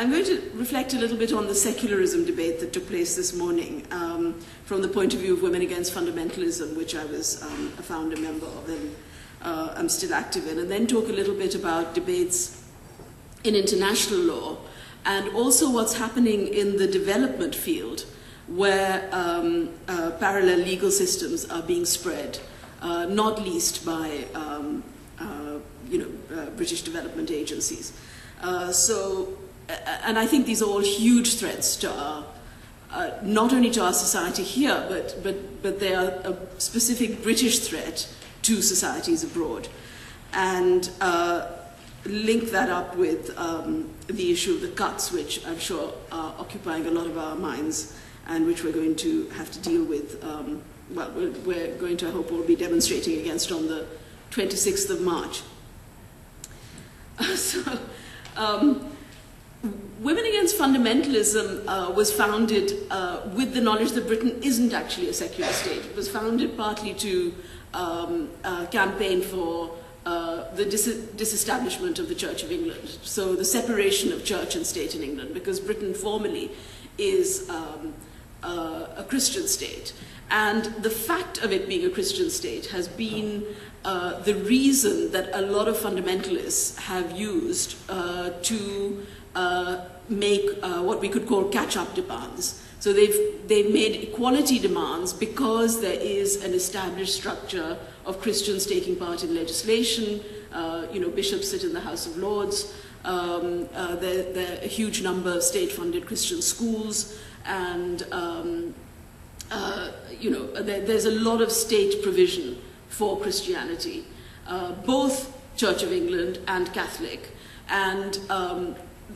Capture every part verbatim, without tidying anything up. I'm going to reflect a little bit on the secularism debate that took place this morning um, from the point of view of Women Against Fundamentalism, which I was um, a founder member of and uh, I'm still active in, and then talk a little bit about debates in international law and also what's happening in the development field where um, uh, parallel legal systems are being spread, uh, not least by um, uh, you know, uh, British development agencies. Uh, so, and I think these are all huge threats to our, uh, not only to our society here, but, but, but they are a specific British threat to societies abroad. And uh, link that up with um, the issue of the cuts, which I'm sure are occupying a lot of our minds and which we're going to have to deal with, um, well, we're, we're going to, I hope, all be demonstrating against on the twenty-sixth of March. so, um, Women Against Fundamentalism uh, was founded uh, with the knowledge that Britain isn't actually a secular state. It was founded partly to um, uh, campaign for uh, the dis disestablishment of the Church of England, so the separation of church and state in England, because Britain formally is um, uh, a Christian state. And the fact of it being a Christian state has been uh, the reason that a lot of fundamentalists have used uh, to uh, make uh, what we could call catch-up demands. So they've, they've made equality demands because there is an established structure of Christians taking part in legislation. Uh, you know, bishops sit in the House of Lords. Um, uh, there, there are a huge number of state-funded Christian schools, and um, uh, you know, there, there's a lot of state provision for Christianity, uh, both Church of England and Catholic, and um,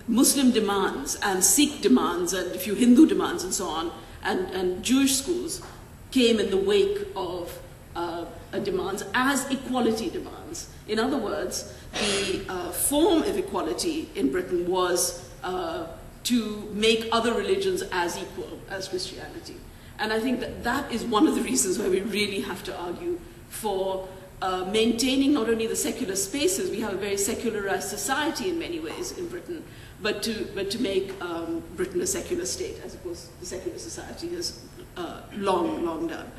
Muslim demands and Sikh demands and a few Hindu demands and so on, and, and Jewish schools came in the wake of uh, demands as equality demands. In other words, the uh, form of equality in Britain was uh, to make other religions as equal as Christianity. And I think that that is one of the reasons why we really have to argue for uh, maintaining not only the secular spaces — we have a very secularized society in many ways in Britain — but to, but to make um, Britain a secular state, as opposed to the secular society has uh, long, long done.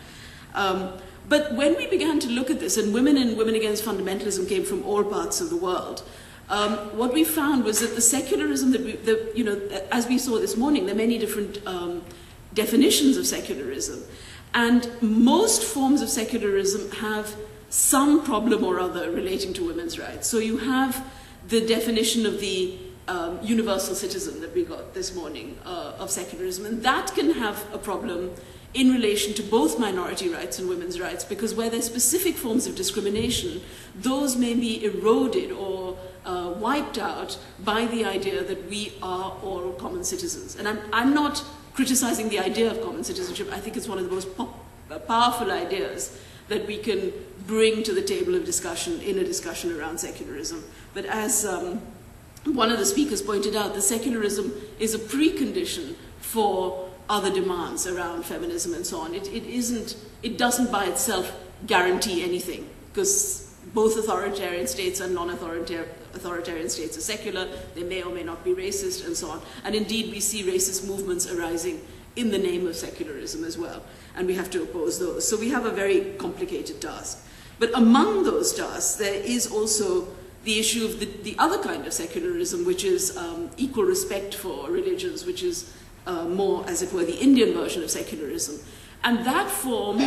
Um, But when we began to look at this, and women and Women Against Fundamentalism came from all parts of the world, um, what we found was that the secularism that we, the, you know, as we saw this morning, there are many different um, definitions of secularism. And most forms of secularism have some problem or other relating to women's rights. So you have the definition of the um, universal citizen that we got this morning uh, of secularism, and that can have a problem in relation to both minority rights and women's rights, because where there are specific forms of discrimination, those may be eroded or uh, wiped out by the idea that we are all common citizens. And I'm, I'm not criticizing the idea of common citizenship. I think it's one of the most pop, uh, powerful ideas that we can bring to the table of discussion in a discussion around secularism. But as um, one of the speakers pointed out, the secularism is a precondition for other demands around feminism and so on. It, it, isn't, it doesn't by itself guarantee anything, because both authoritarian states and non-authoritarian states are secular. They may or may not be racist and so on. And indeed, we see racist movements arising in the name of secularism as well, and we have to oppose those. So we have a very complicated task. But among those tasks, there is also the issue of the, the other kind of secularism, which is um, equal respect for religions, which is Uh, more, as it were, the Indian version of secularism. And that form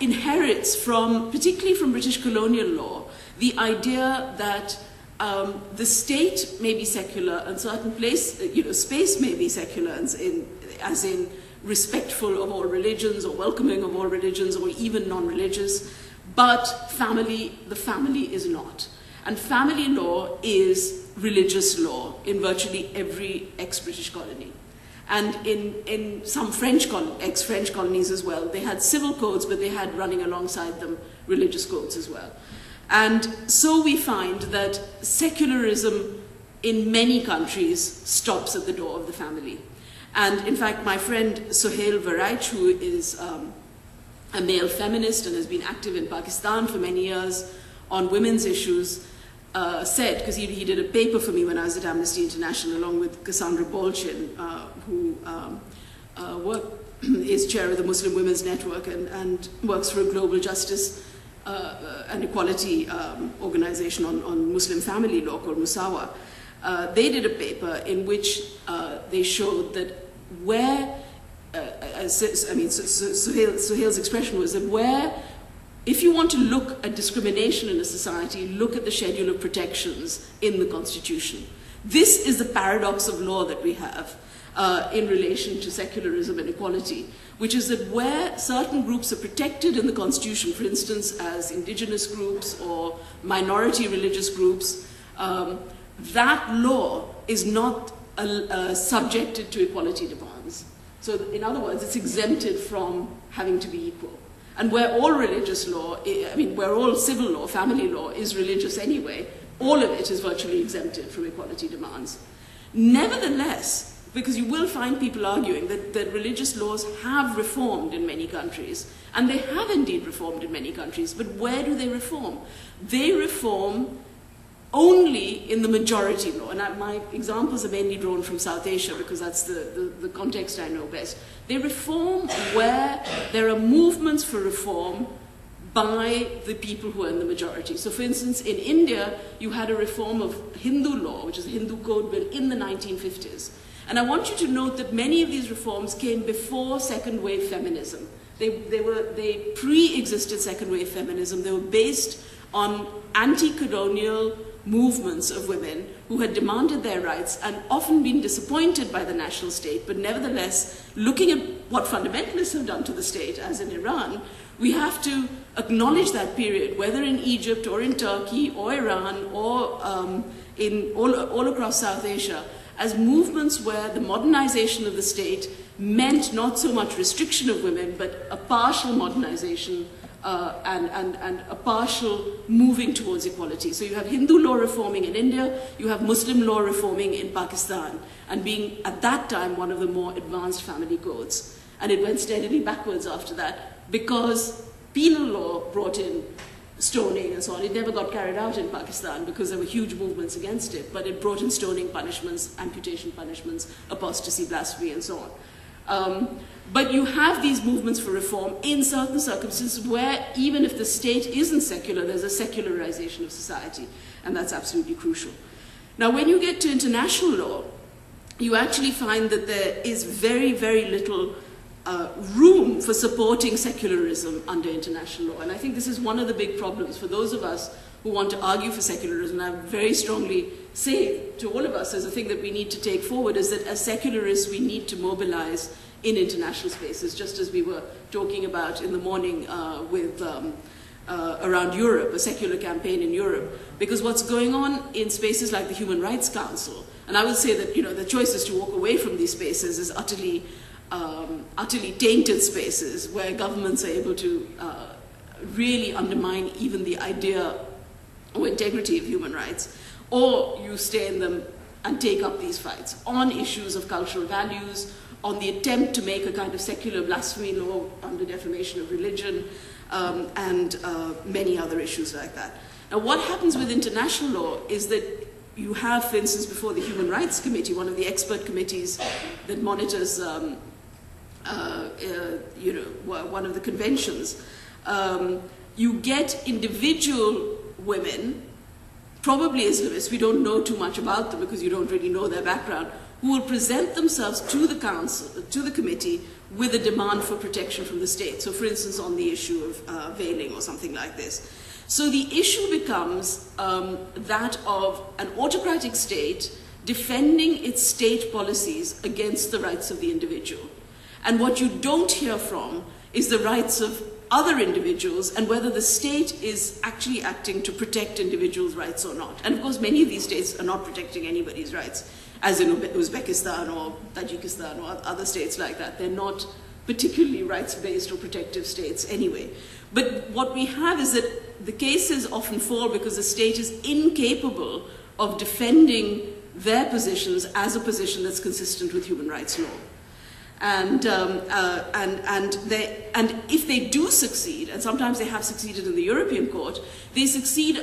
inherits from, particularly from British colonial law, the idea that um, the state may be secular and certain place, you know, space may be secular, as in, as in respectful of all religions or welcoming of all religions or even non-religious, but family, the family is not. And family law is religious law in virtually every ex-British colony. And in, in some French ex-French colonies as well, they had civil codes, but they had running alongside them religious codes as well. And so we find that secularism in many countries stops at the door of the family. And in fact, my friend Sohail Varaich, who is um, a male feminist and has been active in Pakistan for many years on women's issues, uh, said, because he, he did a paper for me when I was at Amnesty International, along with Cassandra Bolchin, uh, who um, uh, work, is chair of the Muslim Women's Network and, and works for a global justice uh, and equality um, organization on, on Muslim family law called Musawah. Uh, they did a paper in which uh, they showed that where, uh, I mean, Sohail's expression was that where, if you want to look at discrimination in a society, look at the schedule of protections in the Constitution. This is the paradox of law that we have uh, in relation to secularism and equality, which is that where certain groups are protected in the Constitution, for instance, as indigenous groups or minority religious groups, um, that law is not uh, uh, subjected to equality demands. So in other words, it's exempted from having to be equal. And where all religious law, I mean, where all civil law, family law is religious anyway, all of it is virtually exempted from equality demands. Nevertheless, because you will find people arguing that, that religious laws have reformed in many countries, and they have indeed reformed in many countries, but where do they reform? They reform only in the majority law, and I, my examples are mainly drawn from South Asia because that's the, the, the context I know best. They reform where there are movements for reform by the people who are in the majority. So for instance, in India, you had a reform of Hindu law, which is a Hindu code bill, in the nineteen fifties. And I want you to note that many of these reforms came before second wave feminism. They, they, were, they pre-existed second wave feminism. They were based on anti-colonial movements of women who had demanded their rights and often been disappointed by the national state, but nevertheless, looking at what fundamentalists have done to the state, as in Iran, we have to acknowledge that period, whether in Egypt or in Turkey or Iran or um, in all, all across South Asia, as movements where the modernization of the state meant not so much restriction of women, but a partial modernization Uh, and, and, and a partial moving towards equality. So you have Hindu law reforming in India, you have Muslim law reforming in Pakistan, and being at that time one of the more advanced family codes. And it went steadily backwards after that because penal law brought in stoning and so on. It never got carried out in Pakistan because there were huge movements against it, but it brought in stoning punishments, amputation punishments, apostasy, blasphemy, and so on. Um, but you have these movements for reform in certain circumstances where even if the state isn't secular, there's a secularization of society, and that's absolutely crucial. Now, when you get to international law, you actually find that there is very, very little uh, room for supporting secularism under international law, and I think this is one of the big problems for those of us who want to argue for secularism. I very strongly say to all of us as a thing that we need to take forward is that as secularists we need to mobilize in international spaces, just as we were talking about in the morning uh, with um, uh, around Europe, a secular campaign in Europe, because what's going on in spaces like the Human Rights Council, and I would say that, you know, the choices to walk away from these spaces is utterly, um, utterly tainted spaces where governments are able to uh, really undermine even the idea or integrity of human rights. Or you stay in them and take up these fights on issues of cultural values, on the attempt to make a kind of secular blasphemy law under defamation of religion, um, and uh, many other issues like that. Now, what happens with international law is that you have, for instance, before the Human Rights Committee, one of the expert committees that monitors, um, uh, uh, you know, one of the conventions, um, you get individual women, probably Islamists, we don't know too much about them because you don't really know their background, who will present themselves to the council, to the committee, with a demand for protection from the state. So for instance, on the issue of uh, veiling or something like this. So the issue becomes um, that of an autocratic state defending its state policies against the rights of the individual. And what you don't hear from is the rights of other individuals and whether the state is actually acting to protect individuals' rights or not. And of course, many of these states are not protecting anybody's rights, as in Uzbekistan or Tajikistan or other states like that. They're not particularly rights-based or protective states anyway. But what we have is that the cases often fall because the state is incapable of defending their positions as a position that's consistent with human rights law. And, um, uh, and, and, they, and if they do succeed, and sometimes they have succeeded in the European court, they succeed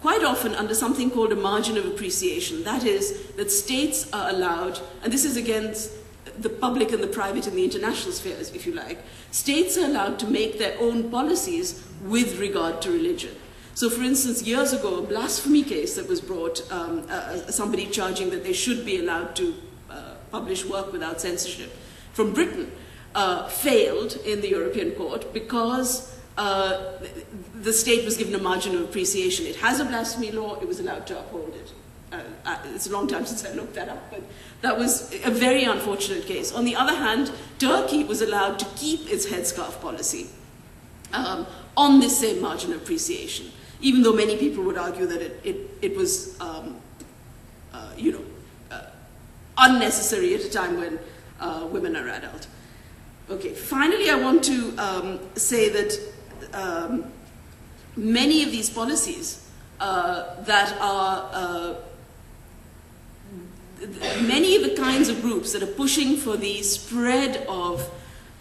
quite often under something called a margin of appreciation. That is, that states are allowed, and this is against the public and the private and the international spheres, if you like, states are allowed to make their own policies with regard to religion. So, for instance, years ago, a blasphemy case that was brought, um, uh, somebody charging that they should be allowed to uh, publish work without censorship from Britain, uh, failed in the European court because uh, the state was given a margin of appreciation. It has a blasphemy law, it was allowed to uphold it. Uh, it's a long time since I looked that up, but that was a very unfortunate case. On the other hand, Turkey was allowed to keep its headscarf policy um, on this same margin of appreciation, even though many people would argue that it, it, it was, um, uh, you know, uh, unnecessary at a time when uh, women are adult. Okay, finally, I want to um, say that um, many of these policies uh, that are... Uh, many of the kinds of groups that are pushing for the spread of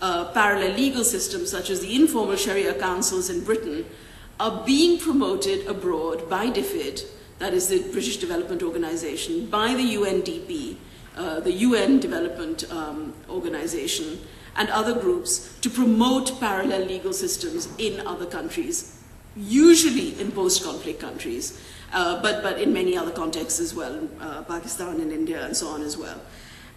uh, parallel legal systems, such as the informal Sharia councils in Britain, are being promoted abroad by D F I D, that is the British Development Organization, by the U N D P, uh, the U N Development um, Organization, and other groups to promote parallel legal systems in other countries, usually in post-conflict countries, uh, but, but in many other contexts as well, uh, Pakistan and India and so on as well.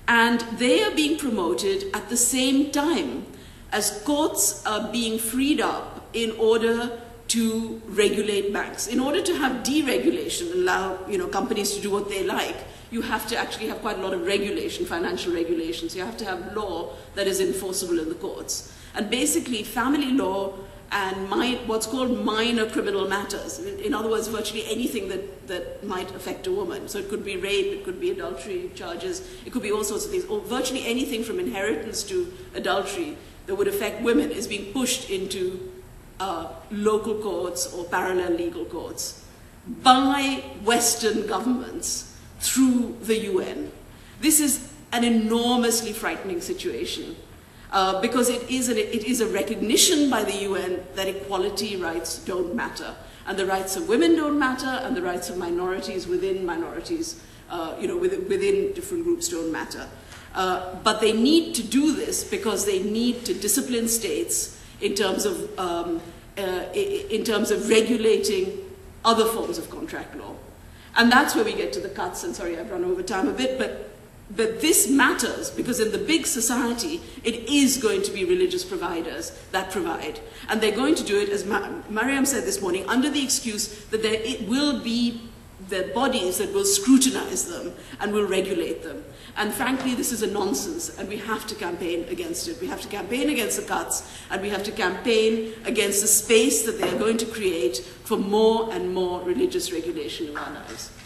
And they are being promoted at the same time as courts are being freed up in order to regulate banks. In order to have deregulation, allow you know, companies to do what they like, you have to actually have quite a lot of regulation, financial regulation. So you have to have law that is enforceable in the courts. And basically, family law and my, what's called minor criminal matters. In, in other words, virtually anything that, that might affect a woman. So it could be rape, it could be adultery charges, it could be all sorts of things. Or virtually anything from inheritance to adultery that would affect women is being pushed into Uh, local courts or parallel legal courts by Western governments through the U N. This is an enormously frightening situation uh, because it is, an, it is a recognition by the U N that equality rights don't matter, and the rights of women don't matter, and the rights of minorities within minorities, uh, you know, within, within different groups don't matter. Uh, but they need to do this because they need to discipline states in terms of, um, uh, in terms of regulating other forms of contract law. And that's where we get to the cuts, and sorry I've run over time a bit, but, but this matters because in the big society, it is going to be religious providers that provide. And they're going to do it, as Ma Mariam said this morning, under the excuse that there it will be their bodies that will scrutinize them and will regulate them. And frankly, this is a nonsense, and we have to campaign against it. We have to campaign against the cuts, and we have to campaign against the space that they are going to create for more and more religious regulation of our lives.